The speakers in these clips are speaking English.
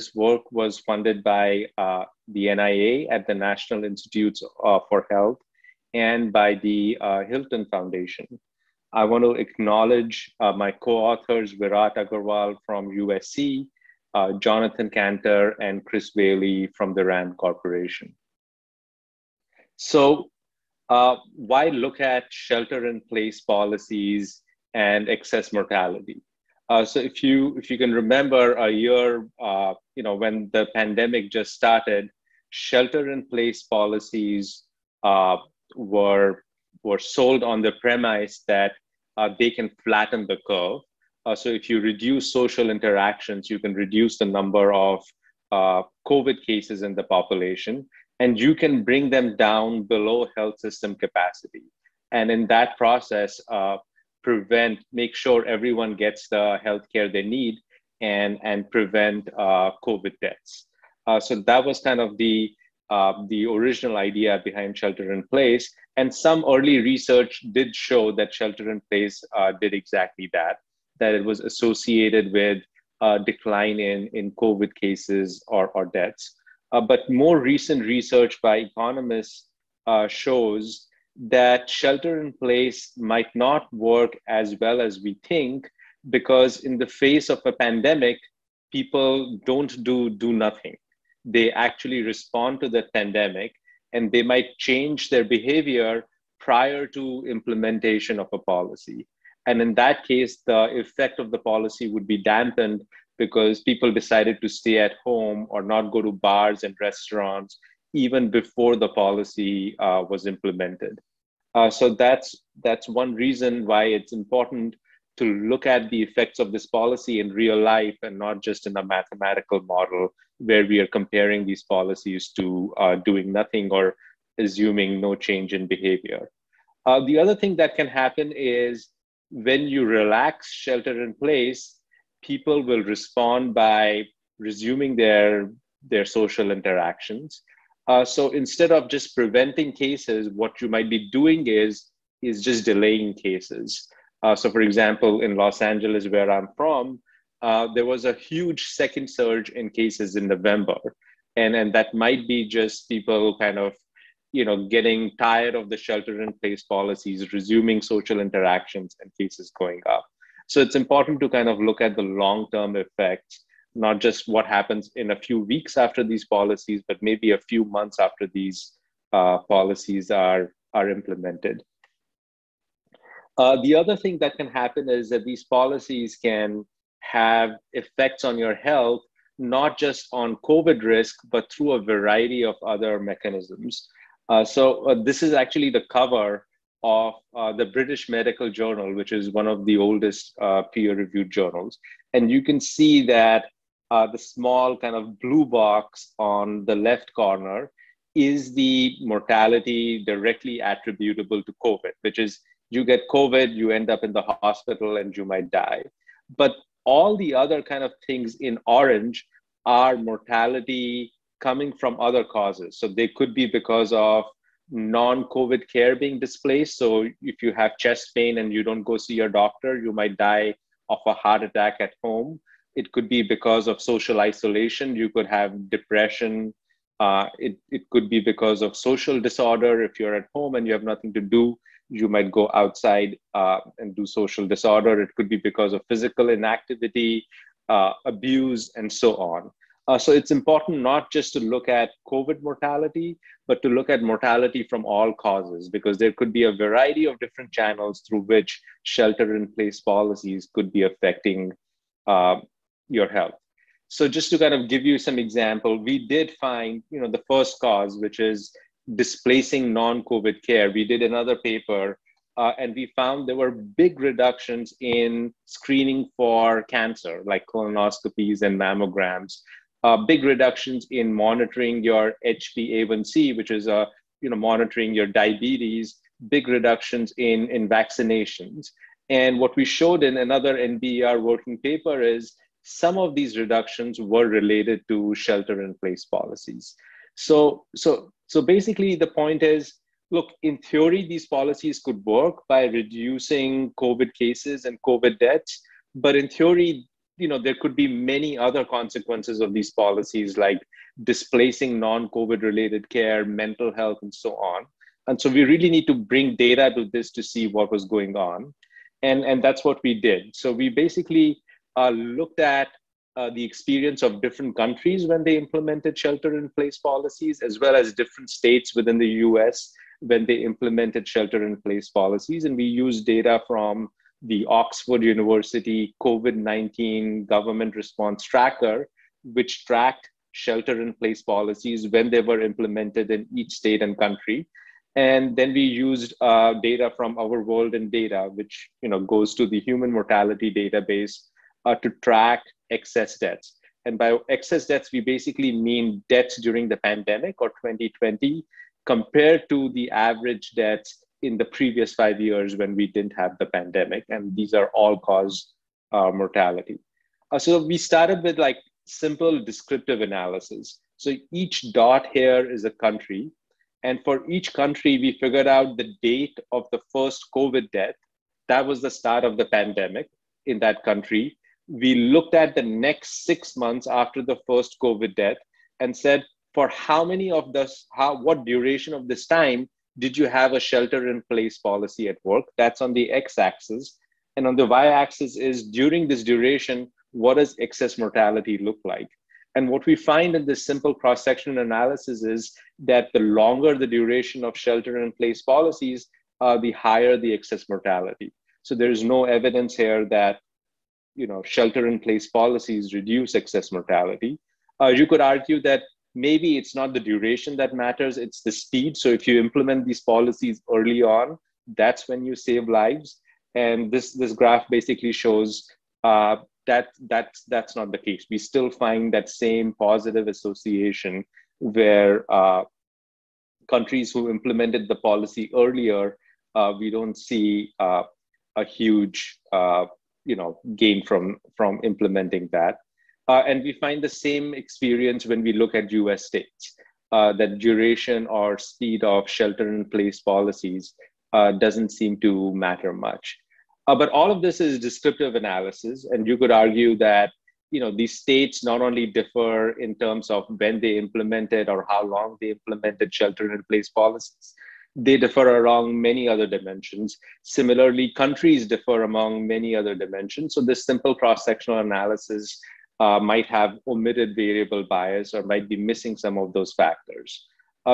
This work was funded by the NIA at the National Institutes for Health and by the Hilton Foundation. I want to acknowledge my co-authors, Virat Agarwal from USC, Jonathan Cantor, and Chris Whaley from the RAND Corporation. So why look at shelter-in-place policies and excess mortality? So if you can remember a year, when the pandemic just started, shelter-in-place policies were sold on the premise that they can flatten the curve. So if you reduce social interactions, you can reduce the number of COVID cases in the population, and you can bring them down below health system capacity. And in that process, make sure everyone gets the healthcare they need, and prevent COVID deaths. So that was kind of the original idea behind shelter in place. And some early research did show that shelter in place did exactly that, that it was associated with a decline in COVID cases or deaths. But more recent research by economists shows that shelter in place might not work as well as we think, because in the face of a pandemic, people don't do nothing. They actually respond to the pandemic, and they might change their behavior prior to implementation of a policy. And in that case, the effect of the policy would be dampened because people decided to stay at home or not go to bars and restaurants even before the policy was implemented. So that's one reason why it's important to look at the effects of this policy in real life and not just in a mathematical model where we are comparing these policies to doing nothing or assuming no change in behavior. The other thing that can happen is when you relax shelter in place, people will respond by resuming their social interactions. So instead of just preventing cases, what you might be doing is just delaying cases. So for example, in Los Angeles, where I'm from, there was a huge second surge in cases in November. And that might be just people kind of, getting tired of the shelter-in-place policies, resuming social interactions, and cases going up. So it's important to kind of look at the long-term effects, not just what happens in a few weeks after these policies, but maybe a few months after these policies are implemented. The other thing that can happen is that these policies can have effects on your health, not just on COVID risk, but through a variety of other mechanisms. So this is actually the cover of the British Medical Journal, which is one of the oldest peer-reviewed journals. And you can see that the small kind of blue box on the left corner is the mortality directly attributable to COVID, which is you get COVID, you end up in the hospital, and you might die. But all the other kind of things in orange are mortality coming from other causes. So they could be because of non-COVID care being displaced. So if you have chest pain and you don't go see your doctor, you might die of a heart attack at home. It could be because of social isolation. You could have depression. It could be because of social disorder. If you're at home and you have nothing to do, you might go outside and do social disorder. It could be because of physical inactivity, abuse, and so on. So it's important not just to look at COVID mortality, but to look at mortality from all causes, because there could be a variety of different channels through which shelter-in-place policies could be affecting your health. So just to kind of give you some example, we did find, the first cause, which is displacing non-COVID care. We did another paper, and we found there were big reductions in screening for cancer, like colonoscopies and mammograms, big reductions in monitoring your HbA1c, which is monitoring your diabetes, big reductions in vaccinations. And what we showed in another NBER working paper is some of these reductions were related to shelter-in-place policies. So basically the point is, look, in theory, these policies could work by reducing COVID cases and COVID deaths, but in theory, you know, there could be many other consequences of these policies, like displacing non-COVID related care, mental health, and so on. And so we really need to bring data to this to see what was going on. And that's what we did. So we basically looked at the experience of different countries when they implemented shelter-in-place policies, as well as different states within the US when they implemented shelter-in-place policies. And we used data from the Oxford University COVID-19 Government Response Tracker, which tracked shelter-in-place policies when they were implemented in each state and country. And then we used data from Our World in Data, which, you know, goes to the Human Mortality Database to track excess deaths. And by excess deaths, we basically mean deaths during the pandemic or 2020 compared to the average deaths in the previous 5 years when we didn't have the pandemic. And these are all-cause mortality. So we started with like simple descriptive analysis. So each dot here is a country. And for each country, we figured out the date of the first COVID death. That was the start of the pandemic in that country. We looked at the next 6 months after the first COVID death and said, for how many of this, what duration of this time did you have a shelter-in-place policy at work? That's on the x-axis. And on the y-axis is during this duration, what does excess mortality look like? And what we find in this simple cross-section analysis is that the longer the duration of shelter-in-place policies, the higher the excess mortality. So there is no evidence here that, you know, shelter-in-place policies reduce excess mortality. You could argue that maybe it's not the duration that matters, it's the speed. So if you implement these policies early on, that's when you save lives. And this graph basically shows that's not the case. We still find that same positive association where countries who implemented the policy earlier, we don't see a huge gain from implementing that. And we find the same experience when we look at US states, that duration or speed of shelter-in-place policies doesn't seem to matter much. But all of this is descriptive analysis, and you could argue that, you know, these states not only differ in terms of when they implemented or how long they implemented shelter-in-place policies, they differ along many other dimensions. Similarly, countries differ among many other dimensions. So this simple cross-sectional analysis might have omitted variable bias or might be missing some of those factors.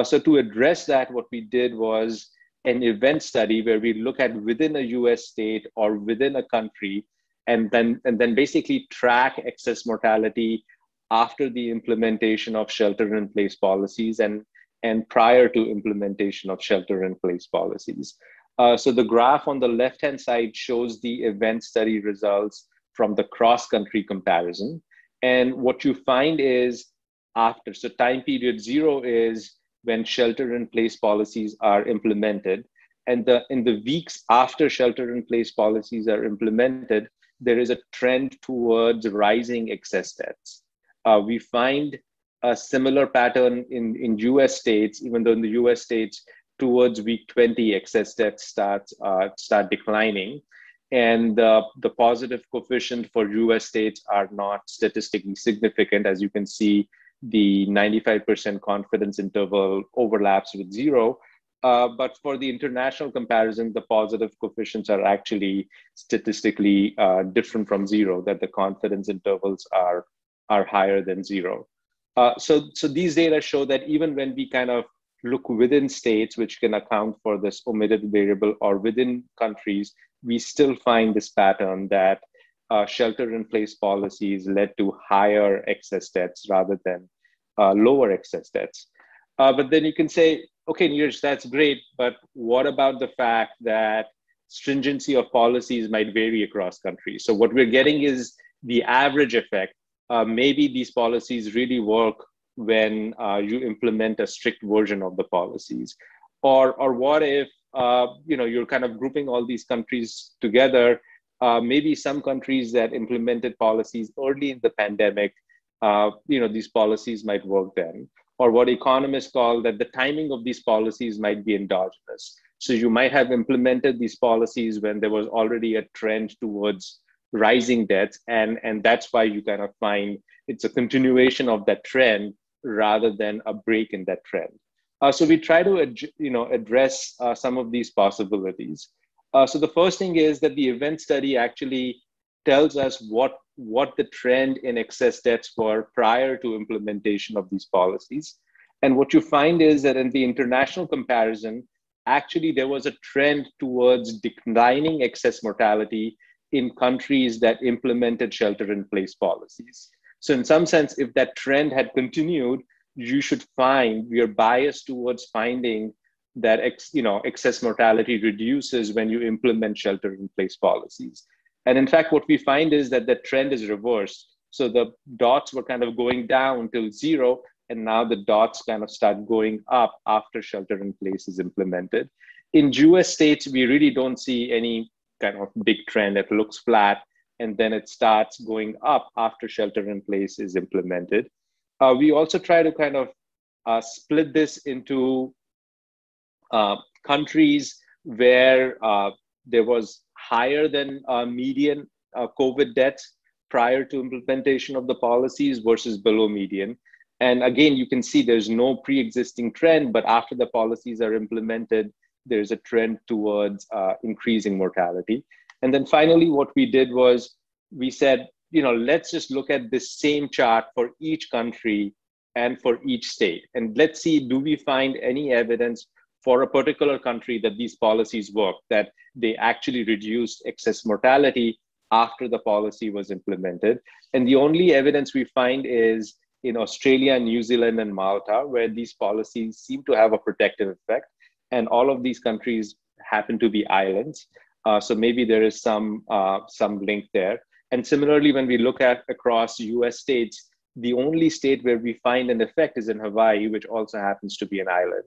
So to address that, what we did was an event study where we look at within a US state or within a country, and then basically track excess mortality after the implementation of shelter-in-place policies and prior to implementation of shelter-in-place policies. So the graph on the left-hand side shows the event study results from the cross-country comparison. And what you find is after, so time period zero is when shelter-in-place policies are implemented. And in the weeks after shelter-in-place policies are implemented, there is a trend towards rising excess deaths. We find a similar pattern in US states, even though in the US states, towards week 20, excess deaths start declining. And the positive coefficient for US states are not statistically significant. As you can see, the 95% confidence interval overlaps with zero. But for the international comparison, the positive coefficients are actually statistically different from zero, that the confidence intervals are higher than zero. So these data show that even when we kind of look within states, which can account for this omitted variable, or within countries, we still find this pattern that shelter-in-place policies led to higher excess deaths rather than lower excess deaths. But then you can say, okay, Neeraj, that's great, but what about the fact that stringency of policies might vary across countries? So what we're getting is the average effect. Maybe these policies really work when you implement a strict version of the policies. Or what if you're kind of grouping all these countries together? Maybe some countries that implemented policies early in the pandemic, these policies might work then. Or what economists call that the timing of these policies might be endogenous. So you might have implemented these policies when there was already a trend towards rising deaths. And that's why you kind of find it's a continuation of that trend rather than a break in that trend. So we try to address some of these possibilities. So the first thing is that the event study actually tells us what the trend in excess deaths were prior to implementation of these policies. And what you find is that in the international comparison, actually there was a trend towards declining excess mortality in countries that implemented shelter-in-place policies. So in some sense, if that trend had continued, you should find we are biased towards finding that excess mortality reduces when you implement shelter-in-place policies. And in fact, what we find is that the trend is reversed. So the dots were kind of going down till zero, and now the dots kind of start going up after shelter-in-place is implemented. In US states, we really don't see any kind of big trend that looks flat, and then it starts going up after shelter-in-place is implemented. We also try to kind of split this into countries where there was higher than median COVID deaths prior to implementation of the policies versus below median. And again, you can see there's no pre-existing trend, but after the policies are implemented, there's a trend towards increasing mortality. And then finally, what we did was we said, let's just look at this same chart for each country and for each state. And let's see, do we find any evidence for a particular country that these policies work, that they actually reduced excess mortality after the policy was implemented. And the only evidence we find is in Australia, New Zealand, and Malta, where these policies seem to have a protective effect. And all of these countries happen to be islands. So maybe there is some link there. And similarly, when we look at across US states, the only state where we find an effect is in Hawaii, which also happens to be an island.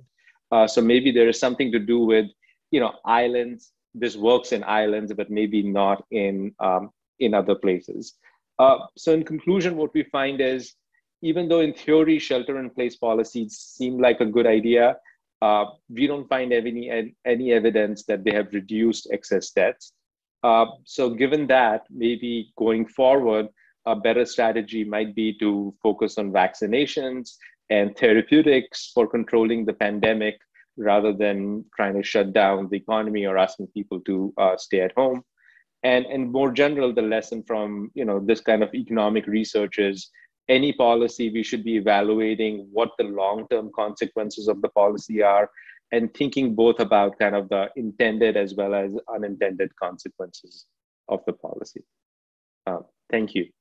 So maybe there is something to do with, islands. This works in islands, but maybe not in in other places. So in conclusion, what we find is, even though in theory shelter-in-place policies seem like a good idea, we don't find any evidence that they have reduced excess deaths. So given that, maybe going forward, a better strategy might be to focus on vaccinations and therapeutics for controlling the pandemic rather than trying to shut down the economy or asking people to stay at home. And more general, the lesson from this kind of economic research is any policy, we should be evaluating what the long-term consequences of the policy are and thinking both about kind of the intended as well as unintended consequences of the policy. Thank you.